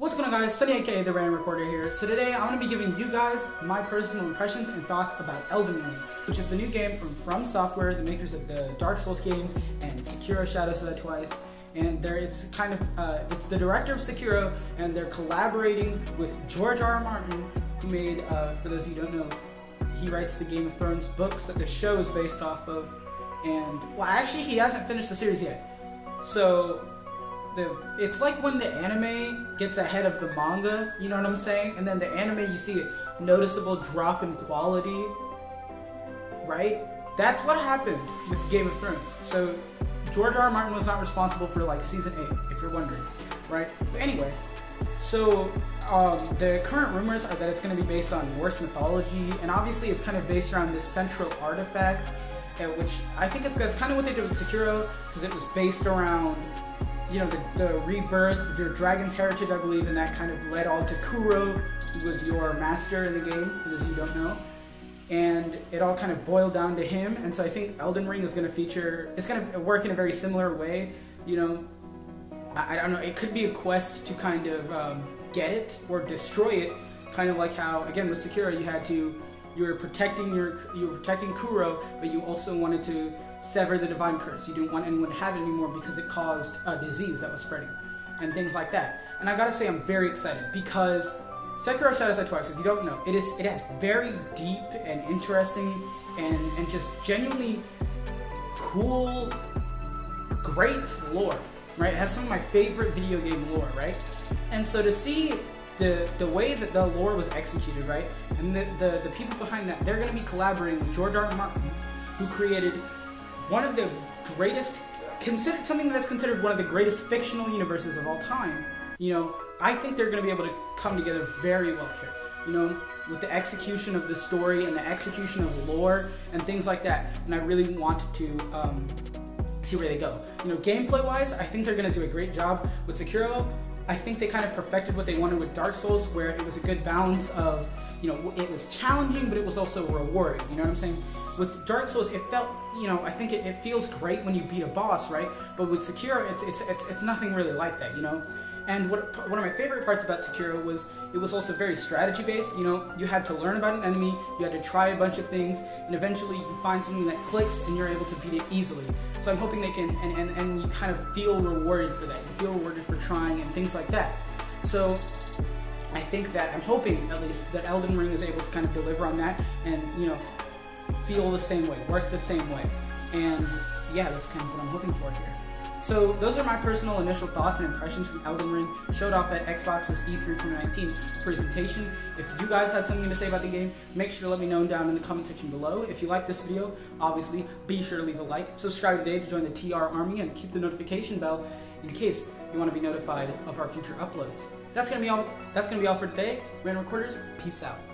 What's going on, guys? Sunny aka the Random Recorder here. So today I'm going to be giving you guys my personal impressions and thoughts about Elden Ring, which is the new game from FromSoftware, the makers of the Dark Souls games and Sekiro: Shadows Die Twice. And it's the director of Sekiro, and they're collaborating with George R. Martin, who made, for those of you who don't know, he writes the Game of Thrones books that the show is based off of. And well, actually he hasn't finished the series yet. So it's like when the anime gets ahead of the manga, you know what I'm saying? And then the anime, you see a noticeable drop in quality, right? That's what happened with Game of Thrones. So George R. R. Martin was not responsible for like season 8, if you're wondering, right? But anyway, so the current rumors are that it's going to be based on Norse mythology, and obviously it's kind of based around this central artifact, which I think that's kind of what they did with Sekiro, because it was based around, you know, the rebirth, your dragon's heritage, I believe, and that kind of led all to Kuro, who was your master in the game, for those you don't know. And it all kind of boiled down to him, and so I think Elden Ring is going to feature, it's going to work in a very similar way, you know. I don't know, it could be a quest to kind of get it or destroy it, kind of like how, again, with Sekiro, you were protecting Kuro, but you also wanted to sever the divine curse. You didn't want anyone to have it anymore because it caused a disease that was spreading and things like that. And I gotta say, I'm very excited because Sekiro: Shadows Die Twice, if you don't know, it has very deep and interesting and just genuinely cool, great lore, right? It has some of my favorite video game lore, right? And so to see the way that the lore was executed, right? And the people behind that, they're gonna be collaborating with George R. R. Martin, who created one of the greatest, something that's considered one of the greatest fictional universes of all time. You know, I think they're going to be able to come together very well here, you know, with the execution of the story and the execution of lore and things like that. And I really want to see where they go. You know, gameplay-wise, I think they're going to do a great job with Sekiro. I think they kind of perfected what they wanted with Dark Souls, where it was a good balance of, you know, it was challenging, but it was also rewarding, you know what I'm saying? With Dark Souls, it felt, you know, I think it feels great when you beat a boss, right? But with Sekiro, it's nothing really like that, you know? And one of my favorite parts about Sekiro was it was also very strategy-based, you know? You had to learn about an enemy, you had to try a bunch of things, and eventually you find something that clicks and you're able to beat it easily. So I'm hoping they can, and you kind of feel rewarded for that. You feel rewarded for trying and things like that. So I think that, I'm hoping at least, that Elden Ring is able to kind of deliver on that and, you know, feel the same way, work the same way. And yeah, that's kind of what I'm hoping for here. So those are my personal initial thoughts and impressions from Elden Ring, showed off at Xbox's E3 2019 presentation. If you guys had something to say about the game, make sure to let me know down in the comment section below. If you liked this video, obviously, be sure to leave a like. Subscribe today to join the TR Army and keep the notification bell in case you want to be notified of our future uploads. That's gonna be all for today. Random Recorders, peace out.